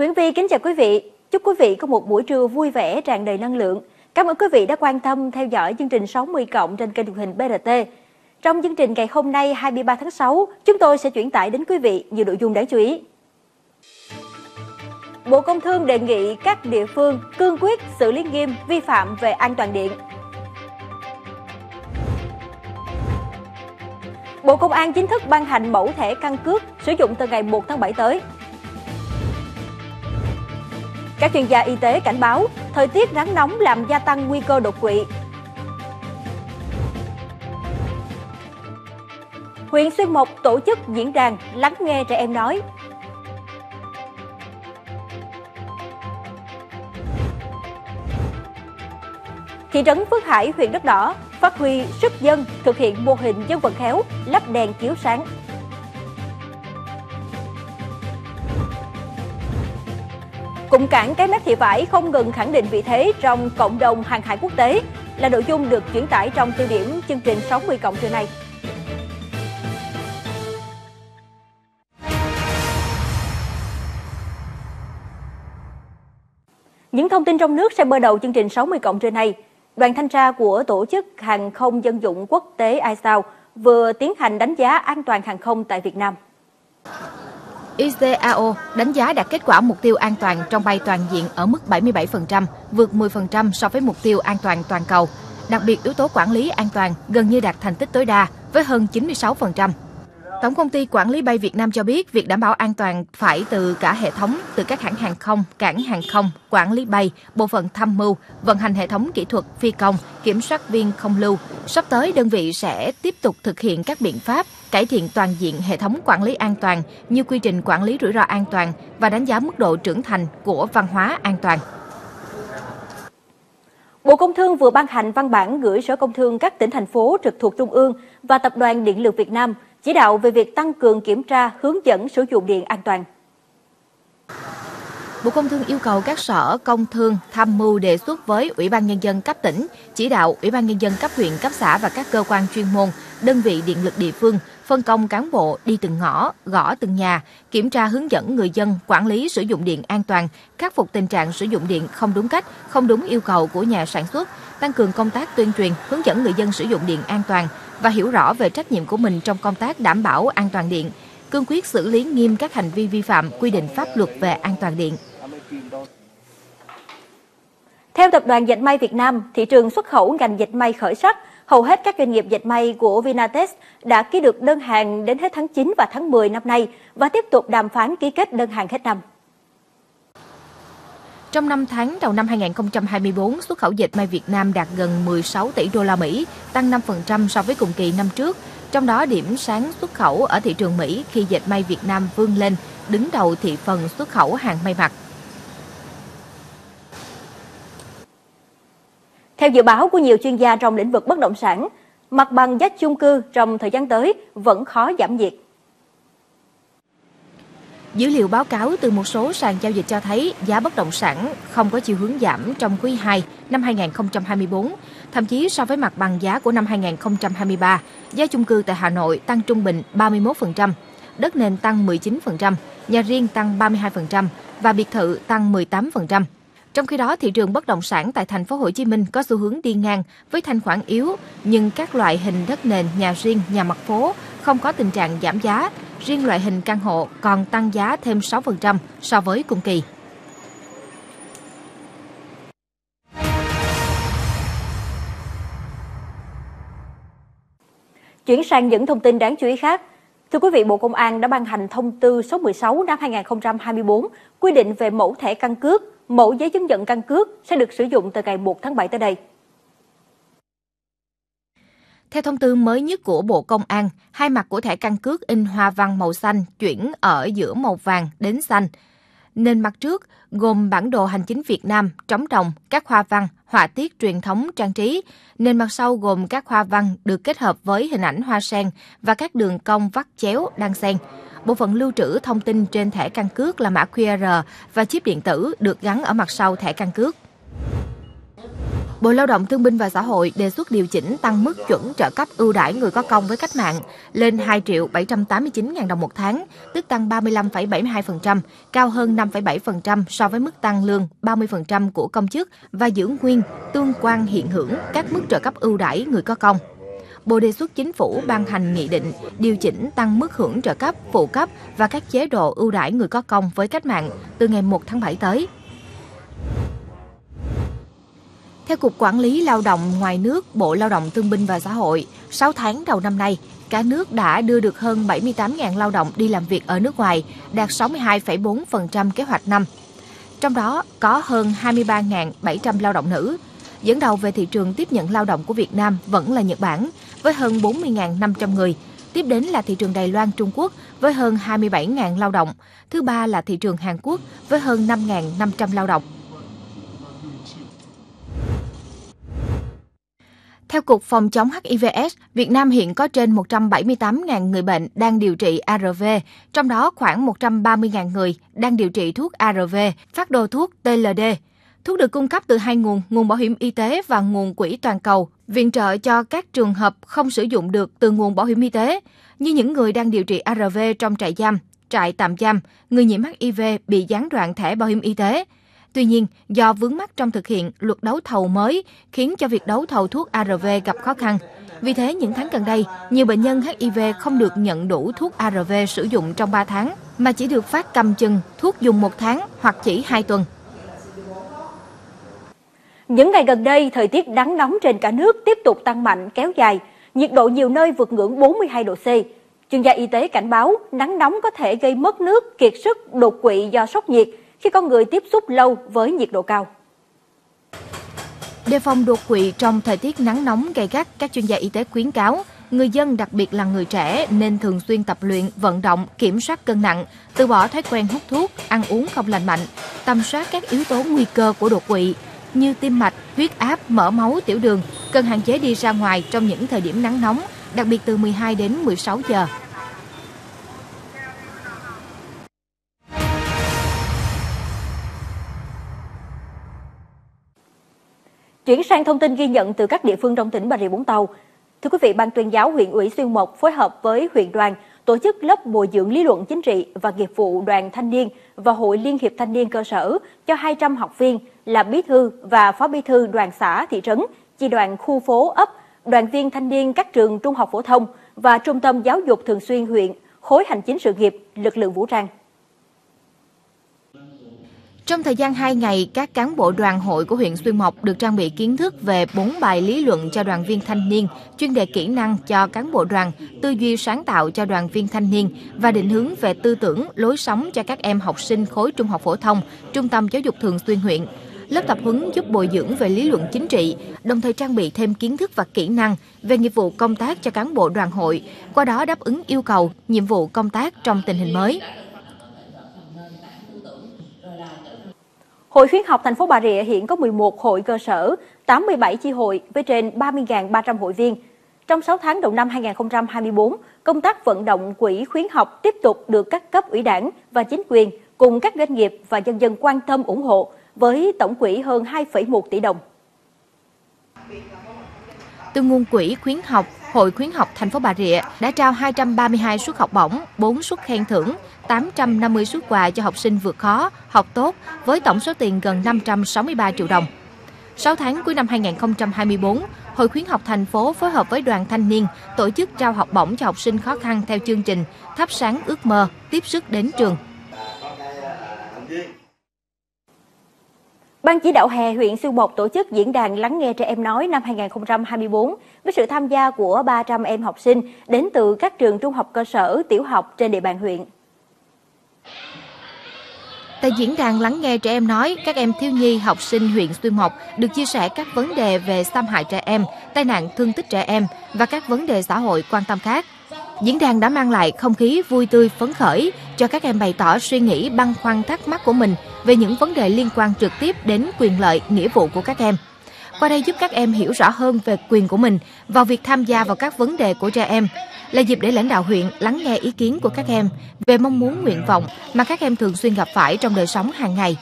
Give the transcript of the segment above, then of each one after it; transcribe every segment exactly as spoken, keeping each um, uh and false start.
Nguyễn Vi kính chào quý vị. Chúc quý vị có một buổi trưa vui vẻ, tràn đầy năng lượng. Cảm ơn quý vị đã quan tâm theo dõi chương trình sáu mươi cộng trên kênh truyền hình bê rờ tê. Trong chương trình ngày hôm nay hai mươi ba tháng sáu, chúng tôi sẽ chuyển tải đến quý vị nhiều nội dung đáng chú ý. Bộ Công Thương đề nghị các địa phương cương quyết xử lý nghiêm vi phạm về an toàn điện. Bộ Công an chính thức ban hành mẫu thẻ căn cước sử dụng từ ngày một tháng bảy tới. Các chuyên gia y tế cảnh báo thời tiết nắng nóng làm gia tăng nguy cơ đột quỵ. Huyện Xuyên Mộc tổ chức diễn đàn lắng nghe trẻ em nói. Thị trấn Phước Hải, huyện Đất Đỏ phát huy sức dân thực hiện mô hình dân vận khéo, lắp đèn chiếu sáng. Cụm cảng Cái Mép Thị Vải không ngừng khẳng định vị thế trong cộng đồng hàng hải quốc tế là nội dung được chuyển tải trong tiêu điểm chương trình sáu mươi cộng trưa nay. Những thông tin trong nước sẽ mở đầu chương trình sáu mươi cộng trưa nay. Đoàn thanh tra của Tổ chức Hàng không Dân dụng Quốc tế i cao vừa tiến hành đánh giá an toàn hàng không tại Việt Nam. i cao đánh giá đạt kết quả mục tiêu an toàn trong bay toàn diện ở mức bảy mươi bảy phần trăm, vượt mười phần trăm so với mục tiêu an toàn toàn cầu. Đặc biệt, yếu tố quản lý an toàn gần như đạt thành tích tối đa với hơn chín mươi sáu phần trăm. Tổng công ty Quản lý bay Việt Nam cho biết việc đảm bảo an toàn phải từ cả hệ thống, từ các hãng hàng không, cảng hàng không, quản lý bay, bộ phận tham mưu, vận hành hệ thống kỹ thuật phi công, kiểm soát viên không lưu. Sắp tới, đơn vị sẽ tiếp tục thực hiện các biện pháp cải thiện toàn diện hệ thống quản lý an toàn như quy trình quản lý rủi ro an toàn và đánh giá mức độ trưởng thành của văn hóa an toàn. Bộ Công Thương vừa ban hành văn bản gửi Sở Công Thương các tỉnh, thành phố trực thuộc Trung ương và Tập đoàn Điện lực Việt Nam chỉ đạo về việc tăng cường kiểm tra, hướng dẫn sử dụng điện an toàn. Bộ Công Thương yêu cầu các Sở Công Thương tham mưu đề xuất với Ủy ban Nhân dân cấp tỉnh, chỉ đạo Ủy ban Nhân dân cấp huyện, cấp xã và các cơ quan chuyên môn, đơn vị điện lực địa phương, phân công cán bộ đi từng ngõ, gõ từng nhà, kiểm tra hướng dẫn người dân quản lý sử dụng điện an toàn, khắc phục tình trạng sử dụng điện không đúng cách, không đúng yêu cầu của nhà sản xuất, tăng cường công tác tuyên truyền, hướng dẫn người dân sử dụng điện an toàn và hiểu rõ về trách nhiệm của mình trong công tác đảm bảo an toàn điện, cương quyết xử lý nghiêm các hành vi vi phạm quy định pháp luật về an toàn điện. Theo Tập đoàn Dệt may Việt Nam, thị trường xuất khẩu ngành dệt may khởi sắc, hầu hết các doanh nghiệp dệt may của Vinatex đã ký được đơn hàng đến hết tháng chín và tháng mười năm nay và tiếp tục đàm phán ký kết đơn hàng hết năm. Trong năm tháng đầu năm hai nghìn không trăm hai mươi tư, xuất khẩu dệt may Việt Nam đạt gần mười sáu tỷ đô la Mỹ, tăng năm phần trăm so với cùng kỳ năm trước. Trong đó, điểm sáng xuất khẩu ở thị trường Mỹ khi dệt may Việt Nam vươn lên, đứng đầu thị phần xuất khẩu hàng may mặc. Theo dự báo của nhiều chuyên gia trong lĩnh vực bất động sản, mặt bằng giá chung cư trong thời gian tới vẫn khó giảm nhiệt. Dữ liệu báo cáo từ một số sàn giao dịch cho thấy giá bất động sản không có chiều hướng giảm trong quý hai năm hai nghìn không trăm hai mươi tư. Thậm chí so với mặt bằng giá của năm hai nghìn không trăm hai mươi ba, giá chung cư tại Hà Nội tăng trung bình ba mươi mốt phần trăm, đất nền tăng mười chín phần trăm, nhà riêng tăng ba mươi hai phần trăm và biệt thự tăng mười tám phần trăm. Trong khi đó, thị trường bất động sản tại thành phố Hồ Chí Minh có xu hướng đi ngang với thanh khoản yếu, nhưng các loại hình đất nền, nhà riêng, nhà mặt phố không có tình trạng giảm giá. Riêng loại hình căn hộ còn tăng giá thêm sáu phần trăm so với cùng kỳ. Chuyển sang những thông tin đáng chú ý khác. Thưa quý vị, Bộ Công an đã ban hành thông tư số mười sáu năm hai nghìn không trăm hai mươi tư quy định về mẫu thẻ căn cước, mẫu giấy chứng nhận căn cước sẽ được sử dụng từ ngày một tháng bảy tới đây. Theo thông tư mới nhất của Bộ Công an, hai mặt của thẻ căn cước in hoa văn màu xanh chuyển ở giữa màu vàng đến xanh. Nền mặt trước gồm bản đồ hành chính Việt Nam, trống đồng, các hoa văn, họa tiết truyền thống trang trí. Nền mặt sau gồm các hoa văn được kết hợp với hình ảnh hoa sen và các đường cong vắt chéo đan xen. Bộ phận lưu trữ thông tin trên thẻ căn cước là mã quy rờ và chip điện tử được gắn ở mặt sau thẻ căn cước. Bộ Lao động Thương binh và Xã hội đề xuất điều chỉnh tăng mức chuẩn trợ cấp ưu đãi người có công với cách mạng lên hai triệu bảy trăm tám mươi chín nghìn đồng một tháng, tức tăng ba mươi lăm phẩy bảy mươi hai phần trăm, cao hơn năm phẩy bảy phần trăm so với mức tăng lương ba mươi phần trăm của công chức và giữ nguyên tương quan hiện hưởng các mức trợ cấp ưu đãi người có công. Bộ đề xuất Chính phủ ban hành nghị định điều chỉnh tăng mức hưởng trợ cấp, phụ cấp và các chế độ ưu đãi người có công với cách mạng từ ngày một tháng bảy tới. Theo Cục Quản lý Lao động ngoài nước, Bộ Lao động Thương binh và Xã hội, sáu tháng đầu năm nay, cả nước đã đưa được hơn bảy mươi tám nghìn lao động đi làm việc ở nước ngoài, đạt sáu mươi hai phẩy bốn phần trăm kế hoạch năm. Trong đó có hơn hai mươi ba nghìn bảy trăm lao động nữ. Dẫn đầu về thị trường tiếp nhận lao động của Việt Nam vẫn là Nhật Bản, với hơn bốn mươi nghìn năm trăm người. Tiếp đến là thị trường Đài Loan, Trung Quốc với hơn hai mươi bảy nghìn lao động. Thứ ba là thị trường Hàn Quốc với hơn năm nghìn năm trăm lao động. Theo Cục Phòng chống H I V S, Việt Nam hiện có trên một trăm bảy mươi tám nghìn người bệnh đang điều trị A R V, trong đó khoảng một trăm ba mươi nghìn người đang điều trị thuốc A R V, phát đồ thuốc T L D. Thuốc được cung cấp từ hai nguồn, nguồn bảo hiểm y tế và nguồn quỹ toàn cầu, viện trợ cho các trường hợp không sử dụng được từ nguồn bảo hiểm y tế, như những người đang điều trị A R V trong trại giam, trại tạm giam, người nhiễm H I V bị gián đoạn thẻ bảo hiểm y tế. Tuy nhiên, do vướng mắc trong thực hiện luật đấu thầu mới khiến cho việc đấu thầu thuốc A R V gặp khó khăn. Vì thế, những tháng gần đây, nhiều bệnh nhân H I V không được nhận đủ thuốc A R V sử dụng trong ba tháng, mà chỉ được phát cầm chừng thuốc dùng một tháng hoặc chỉ hai tuần. Những ngày gần đây, thời tiết nắng nóng trên cả nước tiếp tục tăng mạnh kéo dài, nhiệt độ nhiều nơi vượt ngưỡng bốn mươi hai độ C. Chuyên gia y tế cảnh báo nắng nóng có thể gây mất nước, kiệt sức, đột quỵ do sốc nhiệt khi con người tiếp xúc lâu với nhiệt độ cao. Đề phòng đột quỵ trong thời tiết nắng nóng gay gắt, các chuyên gia y tế khuyến cáo người dân, đặc biệt là người trẻ, nên thường xuyên tập luyện, vận động, kiểm soát cân nặng, từ bỏ thói quen hút thuốc, ăn uống không lành mạnh, tầm soát các yếu tố nguy cơ của đột quỵ như tim mạch, huyết áp, mỡ máu, tiểu đường, cần hạn chế đi ra ngoài trong những thời điểm nắng nóng, đặc biệt từ mười hai đến mười sáu giờ. Chuyển sang thông tin ghi nhận từ các địa phương trong tỉnh Bà Rịa Vũng Tàu. Thưa quý vị, Ban tuyên giáo huyện ủy Xuyên Mộc phối hợp với huyện đoàn tổ chức lớp bồi dưỡng lý luận chính trị và nghiệp vụ đoàn thanh niên và Hội Liên hiệp Thanh niên cơ sở cho hai trăm học viên là bí thư và phó bí thư đoàn xã, thị trấn, chi đoàn khu phố, ấp, đoàn viên thanh niên các trường trung học phổ thông và trung tâm giáo dục thường xuyên huyện, khối hành chính sự nghiệp, lực lượng vũ trang. Trong thời gian hai ngày, các cán bộ đoàn hội của huyện Xuyên Mộc được trang bị kiến thức về bốn bài lý luận cho đoàn viên thanh niên, chuyên đề kỹ năng cho cán bộ đoàn, tư duy sáng tạo cho đoàn viên thanh niên và định hướng về tư tưởng, lối sống cho các em học sinh khối trung học phổ thông, trung tâm giáo dục thường xuyên huyện. Lớp tập huấn giúp bồi dưỡng về lý luận chính trị, đồng thời trang bị thêm kiến thức và kỹ năng về nghiệp vụ công tác cho cán bộ đoàn hội, qua đó đáp ứng yêu cầu, nhiệm vụ công tác trong tình hình mới. Hội khuyến học thành phố Bà Rịa hiện có mười một hội cơ sở, tám mươi bảy chi hội với trên ba mươi nghìn ba trăm hội viên. Trong sáu tháng đầu năm hai nghìn không trăm hai mươi tư, công tác vận động quỹ khuyến học tiếp tục được các cấp ủy đảng và chính quyền cùng các doanh nghiệp và nhân dân quan tâm ủng hộ với tổng quỹ hơn hai phẩy một tỷ đồng. Từ nguồn quỹ khuyến học, Hội khuyến học thành phố Bà Rịa đã trao hai trăm ba mươi hai suất học bổng, bốn suất khen thưởng, tám trăm năm mươi suất quà cho học sinh vượt khó, học tốt với tổng số tiền gần năm trăm sáu mươi ba triệu đồng. sáu tháng cuối năm hai nghìn không trăm hai mươi tư, Hội khuyến học thành phố phối hợp với đoàn thanh niên tổ chức trao học bổng cho học sinh khó khăn theo chương trình Thắp sáng ước mơ, tiếp sức đến trường. Ban chỉ đạo hè huyện Xuyên Mộc tổ chức diễn đàn lắng nghe trẻ em nói năm hai nghìn không trăm hai mươi tư với sự tham gia của ba trăm em học sinh đến từ các trường trung học cơ sở, tiểu học trên địa bàn huyện. Tại diễn đàn lắng nghe trẻ em nói, các em thiếu nhi học sinh huyện Xuyên Mộc được chia sẻ các vấn đề về xâm hại trẻ em, tai nạn thương tích trẻ em và các vấn đề xã hội quan tâm khác. Diễn đàn đã mang lại không khí vui tươi phấn khởi cho các em bày tỏ suy nghĩ, băn khoăn, thắc mắc của mình về những vấn đề liên quan trực tiếp đến quyền lợi, nghĩa vụ của các em. Qua đây giúp các em hiểu rõ hơn về quyền của mình vào việc tham gia vào các vấn đề của trẻ em, là dịp để lãnh đạo huyện lắng nghe ý kiến của các em về mong muốn, nguyện vọng mà các em thường xuyên gặp phải trong đời sống hàng ngày.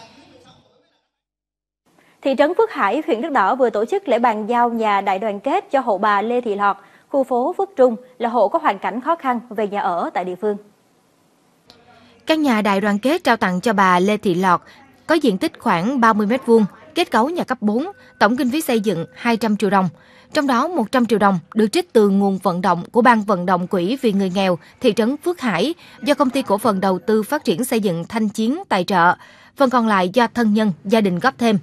Thị trấn Phước Hải, huyện Đất Đỏ vừa tổ chức lễ bàn giao nhà đại đoàn kết cho hộ bà Lê Thị Lọt, khu phố Phước Trung, là hộ có hoàn cảnh khó khăn về nhà ở tại địa phương. Căn nhà đại đoàn kết trao tặng cho bà Lê Thị Lọt có diện tích khoảng ba mươi mét vuông, kết cấu nhà cấp bốn, tổng kinh phí xây dựng hai trăm triệu đồng. Trong đó một trăm triệu đồng được trích từ nguồn vận động của Ban vận động quỹ vì người nghèo thị trấn Phước Hải do Công ty Cổ phần Đầu tư Phát triển Xây dựng Thanh Chiến tài trợ, phần còn lại do thân nhân, gia đình góp thêm.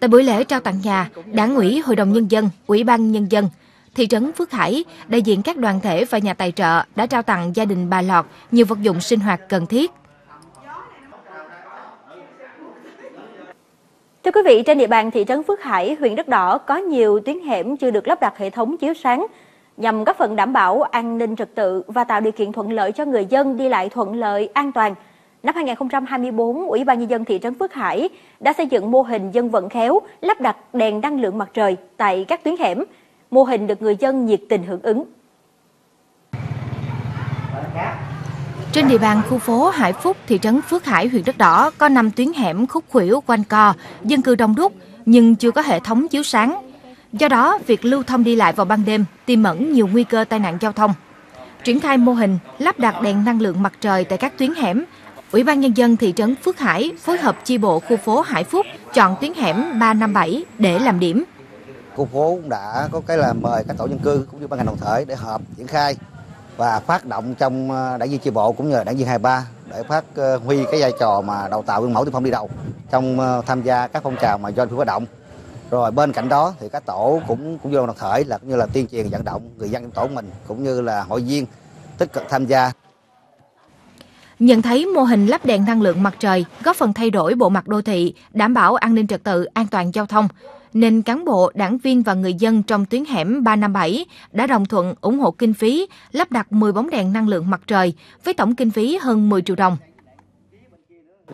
Tại buổi lễ trao tặng nhà, Đảng ủy, Hội đồng Nhân dân, Ủy ban Nhân dân thị trấn Phước Hải, đại diện các đoàn thể và nhà tài trợ đã trao tặng gia đình bà Lọt nhiều vật dụng sinh hoạt cần thiết. Thưa quý vị, trên địa bàn thị trấn Phước Hải, huyện Đất Đỏ có nhiều tuyến hẻm chưa được lắp đặt hệ thống chiếu sáng nhằm góp phần đảm bảo an ninh trật tự và tạo điều kiện thuận lợi cho người dân đi lại thuận lợi, an toàn. Năm hai nghìn không trăm hai mươi tư, Ủy ban Nhân dân thị trấn Phước Hải đã xây dựng mô hình dân vận khéo lắp đặt đèn năng lượng mặt trời tại các tuyến hẻm. Mô hình được người dân nhiệt tình hưởng ứng. Trên địa bàn khu phố Hải Phúc, thị trấn Phước Hải, huyện Đất Đỏ có năm tuyến hẻm khúc khuỷu quanh co, dân cư đông đúc nhưng chưa có hệ thống chiếu sáng. Do đó, việc lưu thông đi lại vào ban đêm tiềm ẩn nhiều nguy cơ tai nạn giao thông. Triển khai mô hình lắp đặt đèn năng lượng mặt trời tại các tuyến hẻm, Ủy ban Nhân dân thị trấn Phước Hải phối hợp chi bộ khu phố Hải Phúc chọn tuyến hẻm ba năm bảy để làm điểm. Khu phố cũng đã có cái là mời các tổ dân cư cũng như ban ngành đoàn thể để họp triển khai và phát động trong đảng viên chi bộ cũng như là đảng viên hai ba để phát huy cái vai trò mà đào tạo gương mẫu tiên phong đi đầu trong tham gia các phong trào mà do chủ phát động. Rồi bên cạnh đó thì các tổ cũng cũng như đoàn thể là cũng như là tuyên truyền vận động người dân trong tổ mình cũng như là hội viên tích cực tham gia. Nhận thấy mô hình lắp đèn năng lượng mặt trời góp phần thay đổi bộ mặt đô thị, đảm bảo an ninh trật tự, an toàn giao thông, nên cán bộ, đảng viên và người dân trong tuyến hẻm ba năm bảy đã đồng thuận ủng hộ kinh phí lắp đặt mười bóng đèn năng lượng mặt trời với tổng kinh phí hơn mười triệu đồng.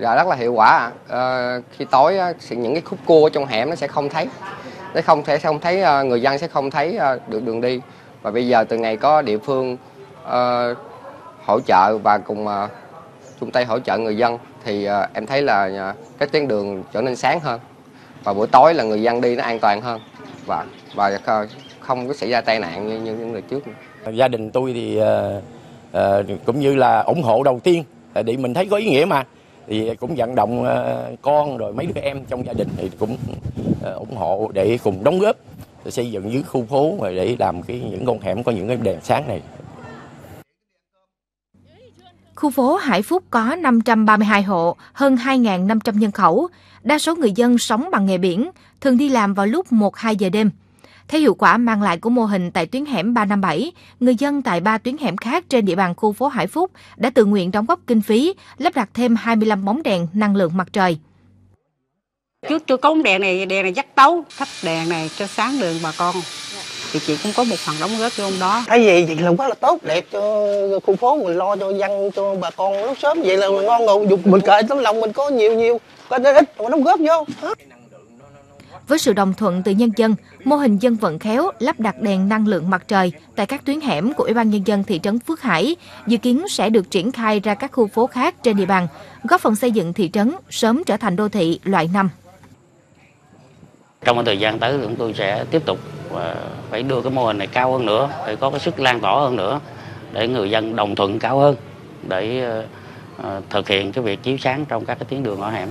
Dạ, rất là hiệu quả ạ. À. À, khi tối những cái khúc cua trong hẻm nó sẽ không thấy, nó không thể không thấy người dân sẽ không thấy được đường đi. Và bây giờ từ ngày có địa phương à, hỗ trợ và cùng à, chung tay hỗ trợ người dân thì à, em thấy là cái tuyến đường trở nên sáng hơn. Và buổi tối là người dân đi nó an toàn hơn và và không có xảy ra tai nạn như, như những người trước. Gia đình tôi thì uh, cũng như là ủng hộ đầu tiên để mình thấy có ý nghĩa mà thì cũng vận động uh, con rồi mấy đứa em trong gia đình thì cũng uh, ủng hộ để cùng đóng góp để xây dựng dưới khu phố rồi để làm cái những con hẻm có những cái đèn sáng này. Khu phố Hải Phúc có năm trăm ba mươi hai hộ, hơn hai nghìn năm trăm nhân khẩu. Đa số người dân sống bằng nghề biển, thường đi làm vào lúc một đến hai giờ đêm. Thấy hiệu quả mang lại của mô hình tại tuyến hẻm ba năm bảy, người dân tại ba tuyến hẻm khác trên địa bàn khu phố Hải Phúc đã tự nguyện đóng góp kinh phí, lắp đặt thêm hai mươi lăm bóng đèn năng lượng mặt trời. Trước tôi có đèn này, đèn này dắt tấu, thắp đèn này cho sáng đường bà con. Thì chị cũng có một phần đóng góp vô trong đó. Thấy gì việc làm quá là tốt đẹp cho khu phố, mình lo cho dân, cho bà con lúc sớm vậy là mình ngon ngủ, dục mình kệ tấm lòng mình có nhiều nhiều, có ít mà đóng góp vô. Với sự đồng thuận từ nhân dân, mô hình dân vận khéo lắp đặt đèn năng lượng mặt trời tại các tuyến hẻm của Ủy ban Nhân dân thị trấn Phước Hải dự kiến sẽ được triển khai ra các khu phố khác trên địa bàn, góp phần xây dựng thị trấn sớm trở thành đô thị loại năm. Trong thời gian tới chúng tôi sẽ tiếp tục và phải đưa cái mô hình này cao hơn nữa, phải có cái sức lan tỏa hơn nữa để người dân đồng thuận cao hơn để thực hiện cái việc chiếu sáng trong các cái tuyến đường ngõ hẻm.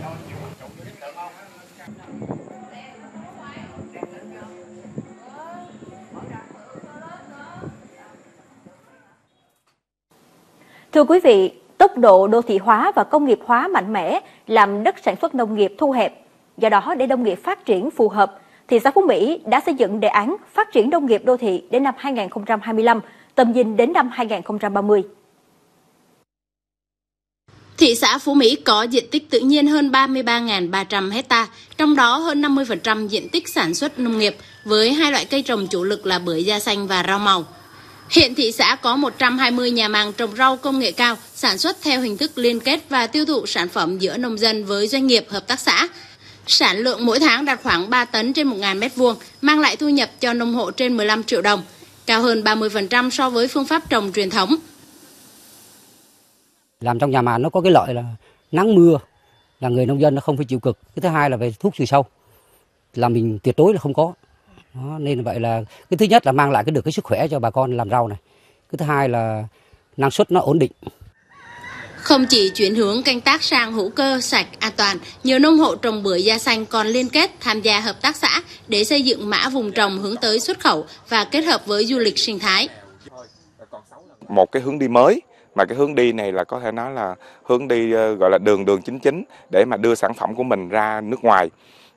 Thưa quý vị, tốc độ đô thị hóa và công nghiệp hóa mạnh mẽ làm đất sản xuất nông nghiệp thu hẹp. Do đó, để nông nghiệp phát triển phù hợp, thị xã Phú Mỹ đã xây dựng đề án phát triển nông nghiệp đô thị đến năm hai nghìn không trăm hai mươi lăm, tầm nhìn đến năm hai nghìn không trăm ba mươi. Thị xã Phú Mỹ có diện tích tự nhiên hơn ba mươi ba nghìn ba trăm héc ta, trong đó hơn năm mươi phần trăm diện tích sản xuất nông nghiệp với hai loại cây trồng chủ lực là bưởi da xanh và rau màu. Hiện thị xã có một trăm hai mươi nhà màng trồng rau công nghệ cao, sản xuất theo hình thức liên kết và tiêu thụ sản phẩm giữa nông dân với doanh nghiệp, hợp tác xã. Sản lượng mỗi tháng đạt khoảng ba tấn trên một nghìn mét vuông, mang lại thu nhập cho nông hộ trên mười lăm triệu đồng, cao hơn ba mươi phần trăm so với phương pháp trồng truyền thống. Làm trong nhà màng nó có cái lợi là nắng mưa, là người nông dân nó không phải chịu cực. Cái thứ hai là về thuốc trừ sâu. là mình tuyệt đối là không có. Đó, nên vậy là cái thứ nhất là mang lại cái được cái sức khỏe cho bà con làm rau này. Cái thứ hai là năng suất nó ổn định. Không chỉ chuyển hướng canh tác sang hữu cơ, sạch, an toàn, nhiều nông hộ trồng bưởi da xanh còn liên kết tham gia hợp tác xã để xây dựng mã vùng trồng hướng tới xuất khẩu và kết hợp với du lịch sinh thái. Một cái hướng đi mới, mà cái hướng đi này là có thể nói là hướng đi gọi là đường đường chính chính để mà đưa sản phẩm của mình ra nước ngoài.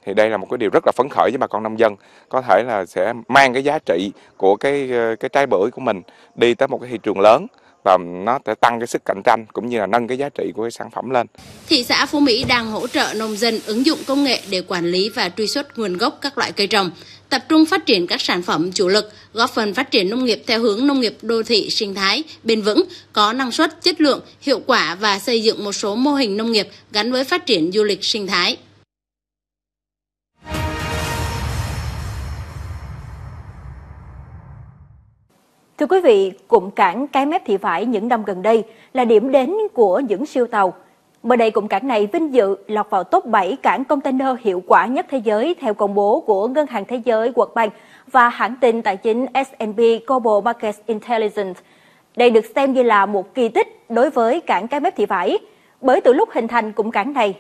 Thì đây là một cái điều rất là phấn khởi với bà con nông dân, có thể là sẽ mang cái giá trị của cái cái trái bưởi của mình đi tới một cái thị trường lớn và nó sẽ tăng cái sức cạnh tranh cũng như là nâng cái giá trị của cái sản phẩm lên. Thị xã Phú Mỹ đang hỗ trợ nông dân ứng dụng công nghệ để quản lý và truy xuất nguồn gốc các loại cây trồng, tập trung phát triển các sản phẩm chủ lực, góp phần phát triển nông nghiệp theo hướng nông nghiệp đô thị sinh thái, bền vững, có năng suất, chất lượng, hiệu quả và xây dựng một số mô hình nông nghiệp gắn với phát triển du lịch sinh thái. Thưa quý vị, cụm cảng Cái Mép Thị Vải những năm gần đây là điểm đến của những siêu tàu. Mới đây, cụm cảng này vinh dự lọt vào top bảy cảng container hiệu quả nhất thế giới theo công bố của Ngân hàng Thế giới World Bank và hãng tin tài chính ét and pê Global Market Intelligence. Đây được xem như là một kỳ tích đối với cảng Cái Mép Thị Vải, bởi từ lúc hình thành cụm cảng này,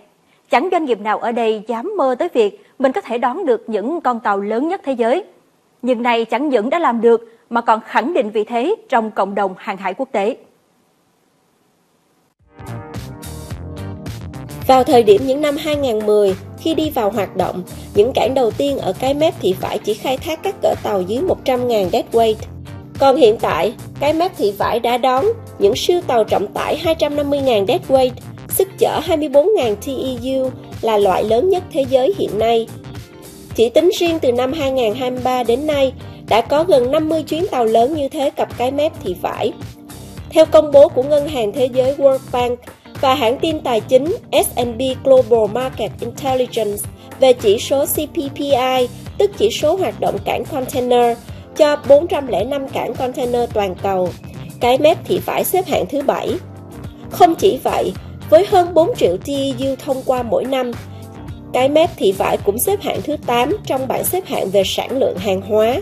chẳng doanh nghiệp nào ở đây dám mơ tới việc mình có thể đón được những con tàu lớn nhất thế giới. Nhưng này chẳng những đã làm được, mà còn khẳng định vị thế trong cộng đồng hàng hải quốc tế. Vào thời điểm những năm hai nghìn không trăm mười, khi đi vào hoạt động, những cảng đầu tiên ở Cái Mép Thị Vải chỉ khai thác các cỡ tàu dưới một trăm nghìn deadweight. Còn hiện tại, Cái Mép Thị Vải đã đón những siêu tàu trọng tải hai trăm năm mươi nghìn deadweight, sức chở hai mươi bốn nghìn teu là loại lớn nhất thế giới hiện nay. Chỉ tính riêng từ năm hai nghìn không trăm hai mươi ba đến nay, đã có gần năm mươi chuyến tàu lớn như thế cập Cái Mép Thị Vải. Theo công bố của Ngân hàng Thế giới World Bank và hãng tin tài chính ét and pê Global Market Intelligence về chỉ số xê pê pê i, tức chỉ số hoạt động cảng container, cho bốn trăm lẻ năm cảng container toàn cầu, Cái Mép Thị Vải xếp hạng thứ bảy. Không chỉ vậy, với hơn bốn triệu teu thông qua mỗi năm, Cái Mép Thị Vải cũng xếp hạng thứ tám trong bảng xếp hạng về sản lượng hàng hóa.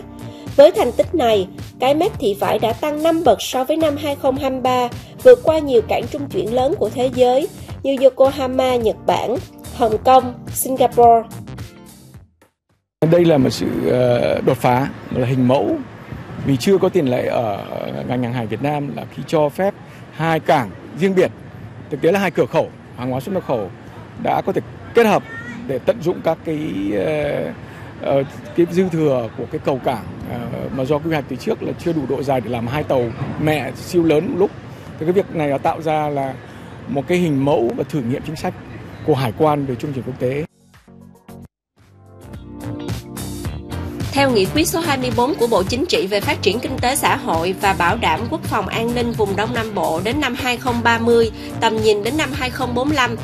Với thành tích này, Cái Mép Thị Vải đã tăng năm bậc so với năm hai nghìn không trăm hai mươi ba, vượt qua nhiều cảng trung chuyển lớn của thế giới như Yokohama, Nhật Bản, Hồng Kông, Singapore. Đây là một sự đột phá, là hình mẫu, vì chưa có tiền lệ ở ngành hàng hải Việt Nam là khi cho phép hai cảng riêng biệt, thực tế là hai cửa khẩu hàng hóa xuất nhập khẩu đã có thể kết hợp để tận dụng các cái cái dư thừa của cái cầu cảng mà do quy hoạch từ trước là chưa đủ độ dài để làm hai tàu mẹ siêu lớn một lúc. Thì cái việc này đã tạo ra là một cái hình mẫu và thử nghiệm chính sách của hải quan về trung chuyển quốc tế. Theo nghị quyết số hai mươi bốn của Bộ Chính trị về phát triển kinh tế xã hội và bảo đảm quốc phòng an ninh vùng Đông Nam Bộ đến năm hai nghìn không trăm ba mươi, tầm nhìn đến năm hai nghìn không trăm bốn mươi lăm,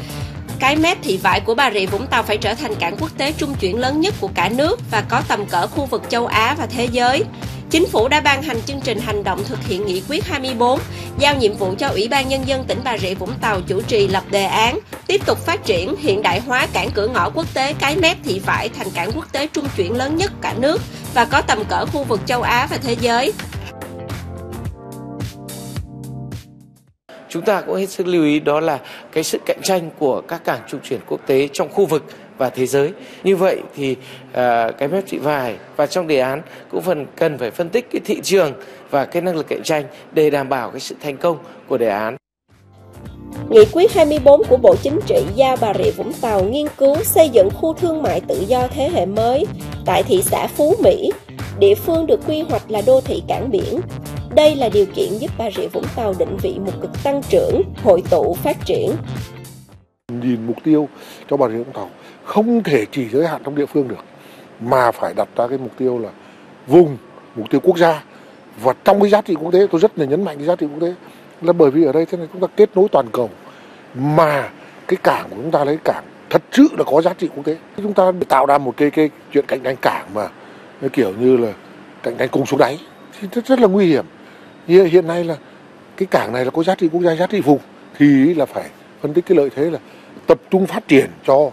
Cái Mép Thị Vải của Bà Rịa Vũng Tàu phải trở thành cảng quốc tế trung chuyển lớn nhất của cả nước và có tầm cỡ khu vực châu Á và thế giới. Chính phủ đã ban hành chương trình hành động thực hiện nghị quyết hai mươi bốn, giao nhiệm vụ cho Ủy ban Nhân dân tỉnh Bà Rịa Vũng Tàu chủ trì lập đề án, tiếp tục phát triển hiện đại hóa cảng cửa ngõ quốc tế Cái Mép Thị Vải thành cảng quốc tế trung chuyển lớn nhất cả nước và có tầm cỡ khu vực châu Á và thế giới. Chúng ta cũng hết sức lưu ý đó là cái sự cạnh tranh của các cảng trung chuyển quốc tế trong khu vực và thế giới. Như vậy thì uh, Cái Mép Thị Vải và trong đề án cũng phần cần phải phân tích cái thị trường và cái năng lực cạnh tranh để đảm bảo cái sự thành công của đề án. Nghị quyết hai mươi bốn của Bộ Chính trị giao Bà Rịa Vũng Tàu nghiên cứu xây dựng khu thương mại tự do thế hệ mới tại thị xã Phú Mỹ, địa phương được quy hoạch là đô thị cảng biển. Đây là điều kiện giúp Bà Rịa Vũng Tàu định vị một cực tăng trưởng, hội tụ phát triển. Nhìn mục tiêu cho Bà Rịa Vũng Tàu không thể chỉ giới hạn trong địa phương được, mà phải đặt ra cái mục tiêu là vùng, mục tiêu quốc gia. Và trong cái giá trị quốc tế, tôi rất là nhấn mạnh cái giá trị quốc tế, là bởi vì ở đây thế này chúng ta kết nối toàn cầu, mà cái cảng của chúng ta lấy cảng thật sự là có giá trị quốc tế. Chúng ta tạo ra một cái, cái chuyện cạnh tranh cảng mà kiểu như là cạnh tranh cùng xuống đáy, thì rất, rất là nguy hiểm. Hiện nay là cái cảng này là có giá trị quốc gia, giá trị vùng, thì là phải phân tích cái lợi thế là tập trung phát triển cho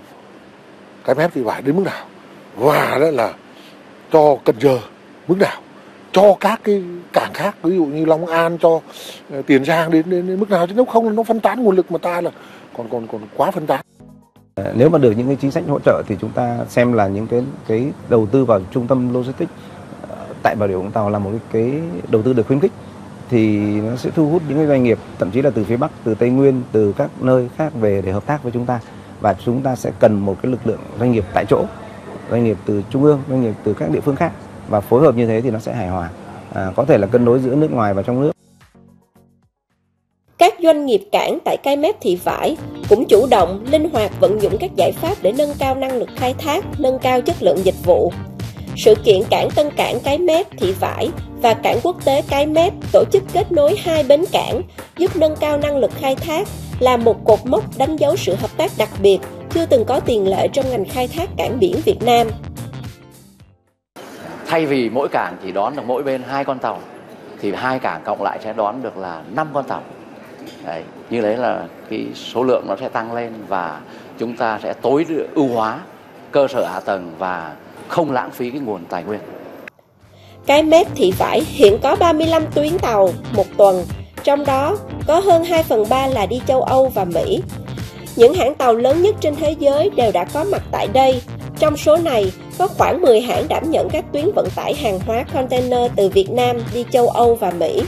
Cái Mép Thị Vải đến mức nào và đó là cho Cần Giờ mức nào, cho các cái cảng khác ví dụ như Long An, cho Tiền Giang đến, đến, đến mức nào, chứ nếu không nó phân tán nguồn lực mà ta là còn còn còn quá phân tán. Nếu mà được những cái chính sách hỗ trợ thì chúng ta xem là những cái cái đầu tư vào trung tâm logistics tại Bà Rịa Vũng Tàu là một cái đầu tư được khuyến khích, thì nó sẽ thu hút những cái doanh nghiệp thậm chí là từ phía Bắc, từ Tây Nguyên, từ các nơi khác về để hợp tác với chúng ta, và chúng ta sẽ cần một cái lực lượng doanh nghiệp tại chỗ, doanh nghiệp từ trung ương, doanh nghiệp từ các địa phương khác, và phối hợp như thế thì nó sẽ hài hòa, à, có thể là cân đối giữa nước ngoài và trong nước. Các doanh nghiệp cảng tại Cái Mép Thị Vải cũng chủ động, linh hoạt vận dụng các giải pháp để nâng cao năng lực khai thác, nâng cao chất lượng dịch vụ. Sự kiện cảng Tân Cảng Cái Mép Thị Vải và cảng quốc tế Cái Mép tổ chức kết nối hai bến cảng, giúp nâng cao năng lực khai thác, là một cột mốc đánh dấu sự hợp tác đặc biệt chưa từng có tiền lệ trong ngành khai thác cảng biển Việt Nam. Thay vì mỗi cảng chỉ đón được mỗi bên hai con tàu, thì hai cảng cộng lại sẽ đón được là năm con tàu. Đấy, như thế là cái số lượng nó sẽ tăng lên và chúng ta sẽ tối ưu hóa cơ sở hạ tầng và không lãng phí cái nguồn tài nguyên. Cái Mép Thị Vải hiện có ba mươi lăm tuyến tàu một tuần, trong đó có hơn hai phần ba là đi châu Âu và Mỹ. Những hãng tàu lớn nhất trên thế giới đều đã có mặt tại đây. Trong số này, có khoảng mười hãng đảm nhận các tuyến vận tải hàng hóa container từ Việt Nam đi châu Âu và Mỹ.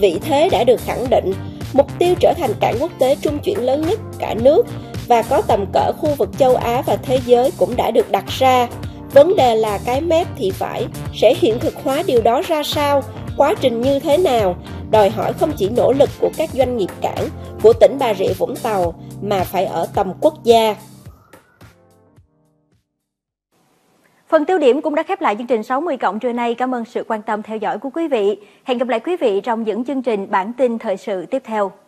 Vị thế đã được khẳng định, mục tiêu trở thành cảng quốc tế trung chuyển lớn nhất cả nước và có tầm cỡ khu vực châu Á và thế giới cũng đã được đặt ra. Vấn đề là Cái Mép Thị Vải sẽ hiện thực hóa điều đó ra sao, quá trình như thế nào, đòi hỏi không chỉ nỗ lực của các doanh nghiệp cảng của tỉnh Bà Rịa Vũng Tàu mà phải ở tầm quốc gia. Phần tiêu điểm cũng đã khép lại chương trình sáu mươi cộng trưa nay. Cảm ơn sự quan tâm theo dõi của quý vị. Hẹn gặp lại quý vị trong những chương trình bản tin thời sự tiếp theo.